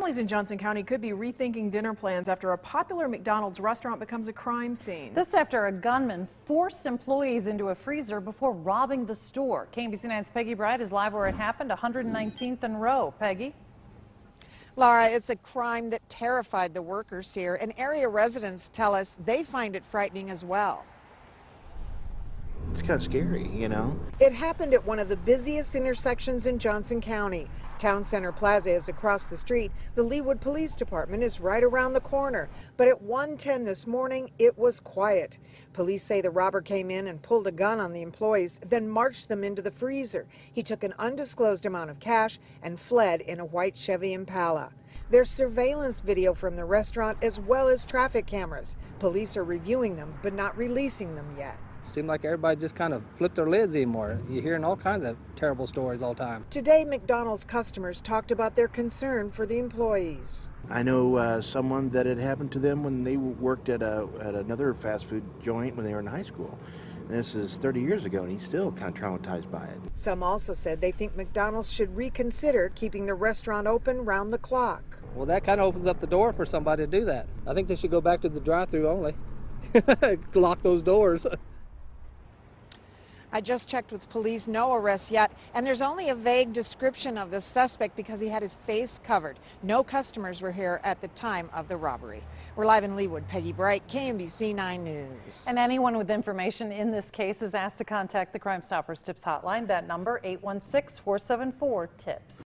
Families in Johnson County could be rethinking dinner plans after a popular McDonald's restaurant becomes a crime scene. This after a gunman forced employees into a freezer before robbing the store. KMBC 9's Peggy Bright is live where it happened, 119th and Row. Peggy? Laura, it's a crime that terrified the workers here, and area residents tell us they find it frightening as well. It's kind of scary, you know. It happened at one of the busiest intersections in Johnson County. Town Center Plaza is across the street. The Leawood Police Department is right around the corner. But at 1:10 this morning, it was quiet. Police say the robber came in and pulled a gun on the employees, then marched them into the freezer. He took an undisclosed amount of cash and fled in a white Chevy Impala. There's surveillance video from the restaurant as well as traffic cameras. Police are reviewing them but not releasing them yet. Seemed like everybody just kind of flipped their lids anymore. You're hearing all kinds of terrible stories all the time. Today, McDonald's customers talked about their concern for the employees. I know someone that it happened to them when they worked at another fast food joint when they were in high school. And this is 30 years ago, and he's still kind of traumatized by it. Some also said they think McDonald's should reconsider keeping the restaurant open round the clock. Well, that kind of opens up the door for somebody to do that. I think they should go back to the drive-thru only. Lock those doors. I just checked with police, no arrests yet, and there's only a vague description of the suspect because he had his face covered. No customers were here at the time of the robbery. We're live in Leawood. Peggy Bright, KMBC 9 News. And anyone with information in this case is asked to contact the Crime Stoppers Tips Hotline. That number, 816-474-TIPS.